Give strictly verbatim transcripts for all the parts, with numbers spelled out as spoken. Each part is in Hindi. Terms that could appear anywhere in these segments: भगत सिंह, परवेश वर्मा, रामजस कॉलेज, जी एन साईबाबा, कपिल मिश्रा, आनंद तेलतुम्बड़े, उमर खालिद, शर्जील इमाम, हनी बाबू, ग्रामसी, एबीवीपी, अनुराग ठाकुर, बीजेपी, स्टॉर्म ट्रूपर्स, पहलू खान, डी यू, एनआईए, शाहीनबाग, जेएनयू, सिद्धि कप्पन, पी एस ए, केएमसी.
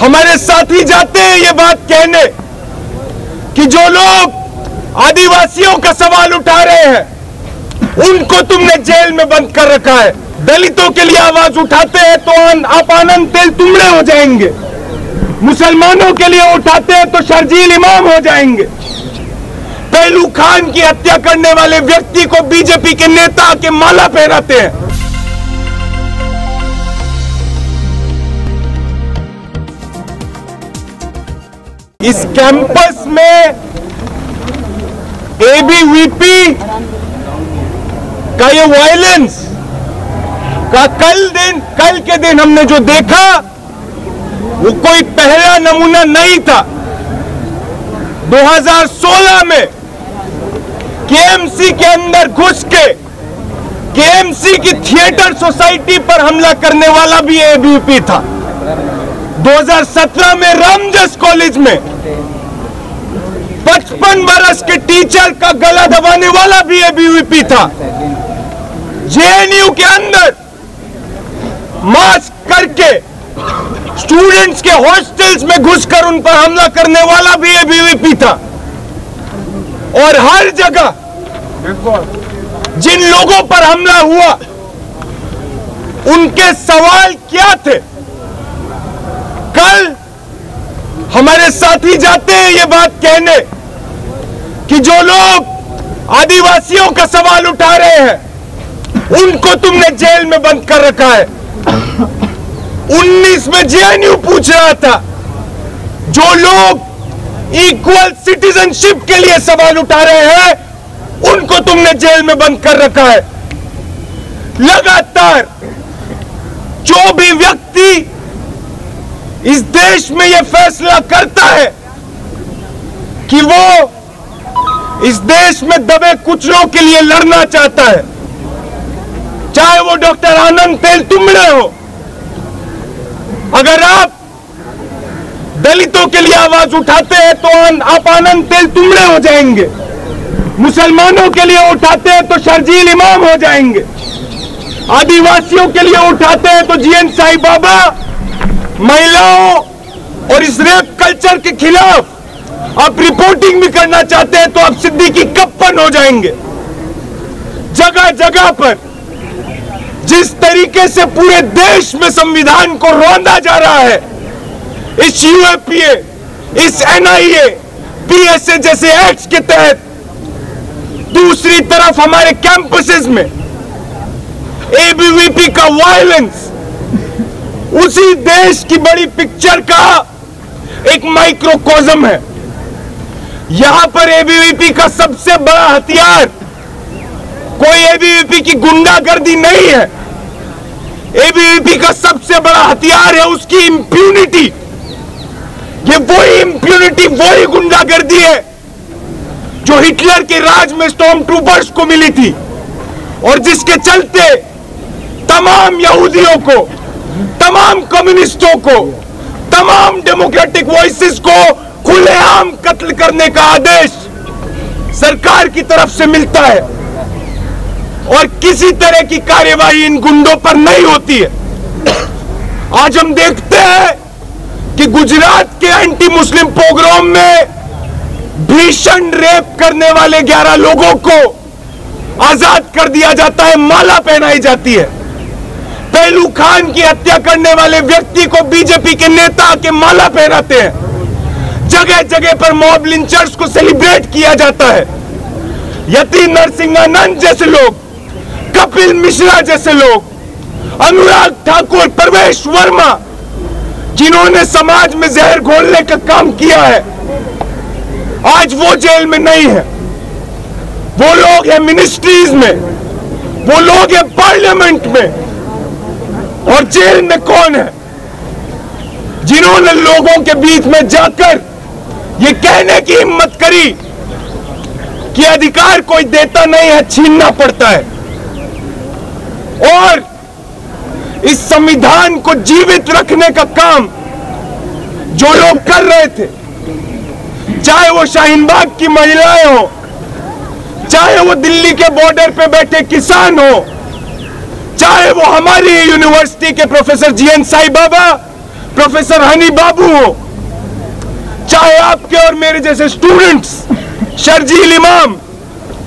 हमारे साथी जाते हैं ये बात कहने कि जो लोग आदिवासियों का सवाल उठा रहे हैं उनको तुमने जेल में बंद कर रखा है। दलितों के लिए आवाज उठाते हैं तो आप आनंद तेलतुम्बड़े हो जाएंगे, मुसलमानों के लिए उठाते हैं तो शर्जील इमाम हो जाएंगे। पहलू खान की हत्या करने वाले व्यक्ति को बीजेपी के नेता के माला पहनाते हैं। इस कैंपस में एबीवीपी का ये वायलेंस का कल दिन कल के दिन हमने जो देखा वो कोई पहला नमूना नहीं था। दो हज़ार सोलह में केएमसी के अंदर घुस के केएमसी की थिएटर सोसाइटी पर हमला करने वाला भी एबीवीपी था। दो हज़ार सत्रह में रामजस कॉलेज में पचपन बरस के टीचर का गला दबाने वाला भी एबीवीपी था। जे एन यू के अंदर मास्क करके स्टूडेंट्स के हॉस्टल्स में घुसकर उन पर हमला करने वाला भी एबीवीपी था। और हर जगह जिन लोगों पर हमला हुआ उनके सवाल क्या थे। कल हमारे साथी जाते हैं ये बात कहने कि जो लोग आदिवासियों का सवाल उठा रहे हैं उनको तुमने जेल में बंद कर रखा है। उन्नीस में जे एन यू पूछ रहा था जो लोग इक्वल सिटीजनशिप के लिए सवाल उठा रहे हैं उनको तुमने जेल में बंद कर रखा है। लगातार जो भी व्यक्ति इस देश में यह फैसला करता है कि वो इस देश में दबे कुचलों के लिए लड़ना चाहता है, चाहे वो डॉक्टर आनंद तेलतुम्बड़े हो, अगर आप दलितों के लिए आवाज उठाते हैं तो आप आनंद तेलतुम्बड़े हो जाएंगे, मुसलमानों के लिए उठाते हैं तो शर्जील इमाम हो जाएंगे, आदिवासियों के लिए उठाते हैं तो जी एन साईबाबा, महिलाओं और इस रेप कल्चर के खिलाफ आप रिपोर्टिंग भी करना चाहते हैं तो आप सिद्धि कप्पन हो जाएंगे। जगह जगह पर जिस तरीके से पूरे देश में संविधान को रौंदा जा रहा है, इस यू ए पी ए, इस N I A, पी एस ए जैसे एक्ट के तहत, दूसरी तरफ हमारे कैंपसेस में ए बी वी पी का वायलेंस उसी देश की बड़ी पिक्चर का एक माइक्रोकॉज्म है। यहां पर ए बी वी पी का सबसे बड़ा हथियार कोई ए बी वी पी की गुंडागर्दी नहीं है। ए बी वी पी का सबसे बड़ा हथियार है उसकी इम्प्यूनिटी। ये वही इम्प्यूनिटी, वही गुंडागर्दी है जो हिटलर के राज में स्टॉर्म ट्रूपर्स को मिली थी और जिसके चलते तमाम यहूदियों को, तमाम कम्युनिस्टों को, तमाम डेमोक्रेटिक वॉइसेस को खुलेआम कत्ल करने का आदेश सरकार की तरफ से मिलता है और किसी तरह की कार्यवाही इन गुंडों पर नहीं होती है। आज हम देखते हैं कि गुजरात के एंटी मुस्लिम प्रोग्राम में भीषण रेप करने वाले ग्यारह लोगों को आजाद कर दिया जाता है, माला पहनाई जाती है। पहलू खान की हत्या करने वाले व्यक्ति को बीजेपी के नेता के माला पहनाते हैं। जगह जगह पर मॉब लिंचर्स को सेलिब्रेट किया जाता है। यति नरसिंहानंद जैसे लोग, कपिल मिश्रा जैसे लोग, अनुराग ठाकुर, परवेश वर्मा, जिन्होंने समाज में जहर घोलने का काम किया है, आज वो जेल में नहीं है। वो लोग हैं मिनिस्ट्रीज में, वो लोग हैं पार्लियामेंट में, और जेल में कौन है? जिन्होंने लोगों के बीच में जाकर ये कहने की हिम्मत करी कि अधिकार कोई देता नहीं है, छीनना पड़ता है। और इस संविधान को जीवित रखने का काम जो लोग कर रहे थे, चाहे वो शाहीनबाग की महिलाएं हो, चाहे वो दिल्ली के बॉर्डर पे बैठे किसान हो, चाहे वो हमारी यूनिवर्सिटी के professor जी एन साईबाबा, professor हनी बाबू हो, चाहे आपके और मेरे जैसे स्टूडेंट्स शर्जील इमाम,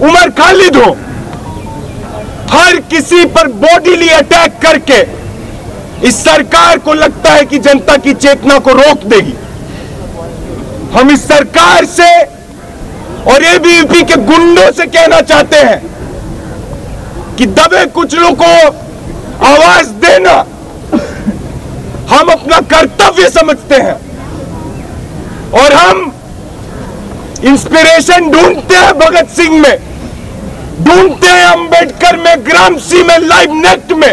उमर खालिद हो, हर किसी पर बॉडीली अटैक करके इस सरकार को लगता है कि जनता की चेतना को रोक देगी। हम इस सरकार से और एबीवीपी के गुंडों से कहना चाहते हैं कि दबे कुचलों को आवाज देना हम अपना कर्तव्य समझते हैं और हम इंस्पिरेशन ढूंढते हैं भगत सिंह में, ढूंढते हैं अंबेडकर में, ग्रामसी में, लाइव नेट में।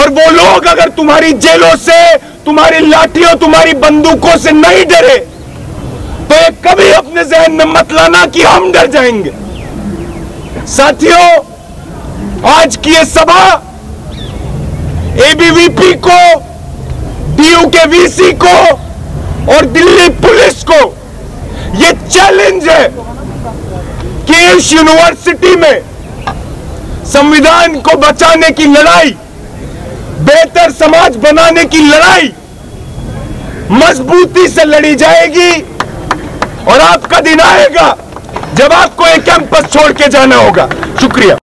और वो लोग अगर तुम्हारी जेलों से, तुम्हारी लाठियों, तुम्हारी बंदूकों से नहीं डरे तो ये कभी अपने जहन में मत लाना कि हम डर जाएंगे। साथियों, आज की ये सभा एबीवीपी को, डी यू के वी सी को और दिल्ली पुलिस को ये चैलेंज है कि इस यूनिवर्सिटी में संविधान को बचाने की लड़ाई, बेहतर समाज बनाने की लड़ाई मजबूती से लड़ी जाएगी और आपका दिन आएगा जब आपको एक कैंपस छोड़ के जाना होगा। शुक्रिया।